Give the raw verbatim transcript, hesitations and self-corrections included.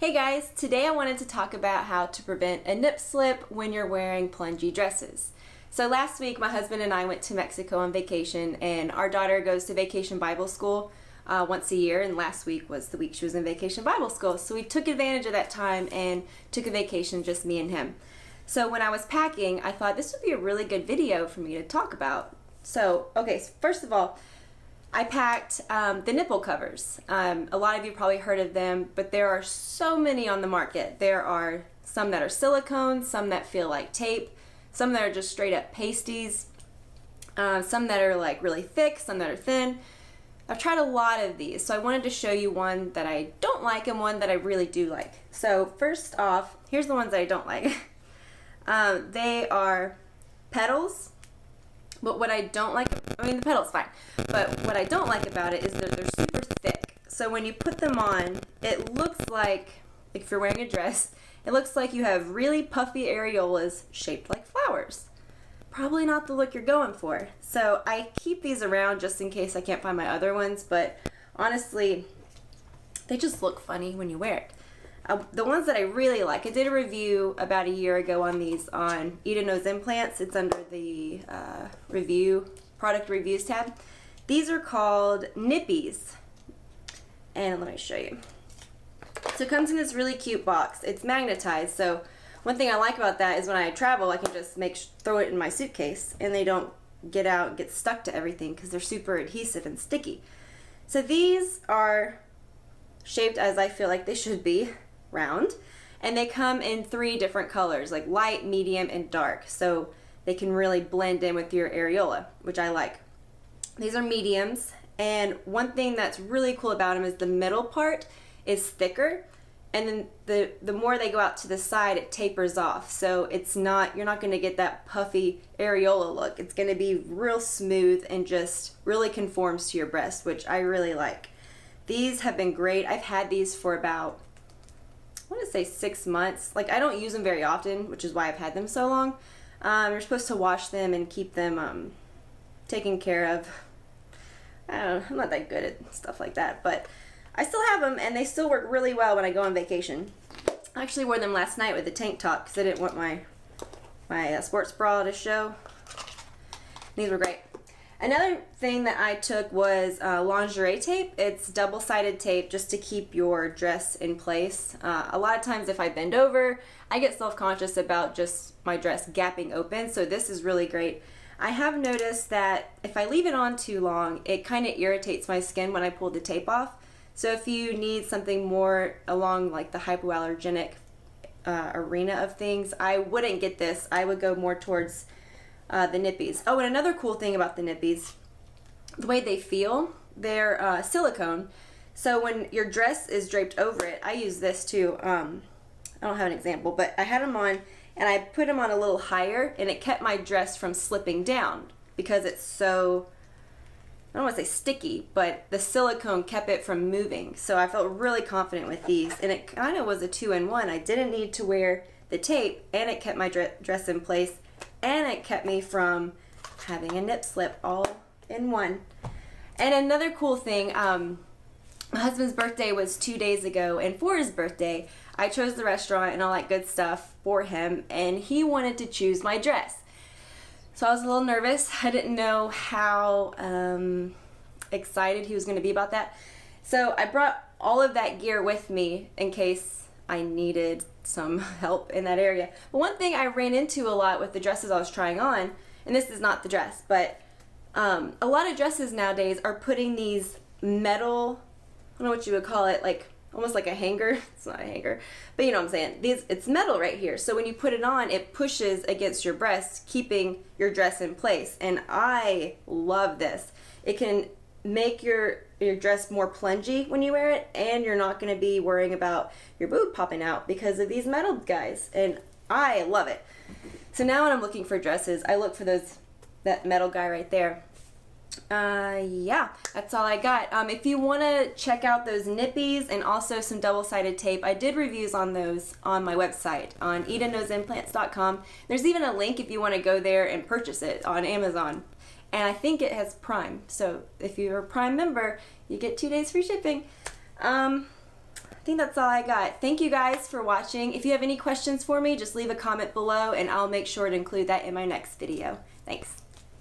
Hey guys, today I wanted to talk about how to prevent a nip slip when you're wearing plungy dresses. So last week my husband and I went to Mexico on vacation, and our daughter goes to Vacation Bible School uh, once a year, and last week was the week she was in Vacation Bible School. So we took advantage of that time and took a vacation, just me and him. So when I was packing, I thought this would be a really good video for me to talk about. So, okay, so first of all, I packed um, the nipple covers. Um, a lot of you probably heard of them, but there are so many on the market. There are some that are silicone, some that feel like tape, some that are just straight up pasties, uh, some that are like really thick, some that are thin. I've tried a lot of these, so I wanted to show you one that I don't like and one that I really do like. So first off, here's the ones that I don't like. um, they are petals. But what I don't like, I mean the petal's fine, but what I don't like about it is that they're super thick. So when you put them on, it looks like, if you're wearing a dress, it looks like you have really puffy areolas shaped like flowers. Probably not the look you're going for. So I keep these around just in case I can't find my other ones, but honestly, they just look funny when you wear it. Uh, the ones that I really like, I did a review about a year ago on these on Eden Knows Implants. It's under the uh, review, product reviews tab. These are called Nippies. And let me show you. So it comes in this really cute box. It's magnetized, so one thing I like about that is when I travel, I can just make throw it in my suitcase and they don't get out and get stuck to everything because they're super adhesive and sticky. So these are shaped as I feel like they should be. Round, and they come in three different colors, like light, medium, and dark, so they can really blend in with your areola, which I like. These are mediums, and one thing that's really cool about them is the middle part is thicker, and then the the more they go out to the side, it tapers off, so it's not, you're not going to get that puffy areola look. It's going to be real smooth and just really conforms to your breast, which I really like. These have been great. I've had these for about, I want to say six months. Like, I don't use them very often, which is why I've had them so long. Um, you're supposed to wash them and keep them um, taken care of. I don't know, I'm not that good at stuff like that, but I still have them, and they still work really well when I go on vacation. I actually wore them last night with a tank top because I didn't want my my uh, sports bra to show. These were great. Another thing that I took was uh, lingerie tape. It's double-sided tape just to keep your dress in place. Uh, a lot of times if I bend over, I get self-conscious about just my dress gapping open, so this is really great. I have noticed that if I leave it on too long, it kind of irritates my skin when I pull the tape off. So if you need something more along like the hypoallergenic uh, arena of things, I wouldn't get this. I would go more towards Uh, the Nippies. Oh, and another cool thing about the Nippies, the way they feel, they're uh, silicone. So when your dress is draped over it, I use this too. Um, I don't have an example, but I had them on and I put them on a little higher and it kept my dress from slipping down because it's so, I don't want to say sticky, but the silicone kept it from moving. So I felt really confident with these, and it kind of was a two-in-one. I didn't need to wear the tape, and it kept my dress in place, and it kept me from having a nip slip all in one. And another cool thing, um, my husband's birthday was two days ago, and for his birthday, I chose the restaurant and all that good stuff for him, and he wanted to choose my dress. So I was a little nervous. I didn't know how um, excited he was going to be about that. So I brought all of that gear with me in case I needed some help in that area. But one thing I ran into a lot with the dresses I was trying on, and this is not the dress, but um, a lot of dresses nowadays are putting these metal, I don't know what you would call it, like almost like a hanger. It's not a hanger, but you know what I'm saying. These, it's metal right here, so when you put it on, it pushes against your breast, keeping your dress in place, and I love this. It can make your your dress more plungy when you wear it, and you're not going to be worrying about your boob popping out because of these metal guys, and I love it. So now when I'm looking for dresses, I look for those, that metal guy right there. Uh, yeah, that's all I got. Um, if you want to check out those Nippies and also some double-sided tape, I did reviews on those on my website on eden knows implants dot com. There's even a link if you want to go there and purchase it on Amazon. And I think it has Prime, so if you're a Prime member, you get two days free shipping. Um, I think that's all I got. Thank you guys for watching. If you have any questions for me, just leave a comment below and I'll make sure to include that in my next video. Thanks.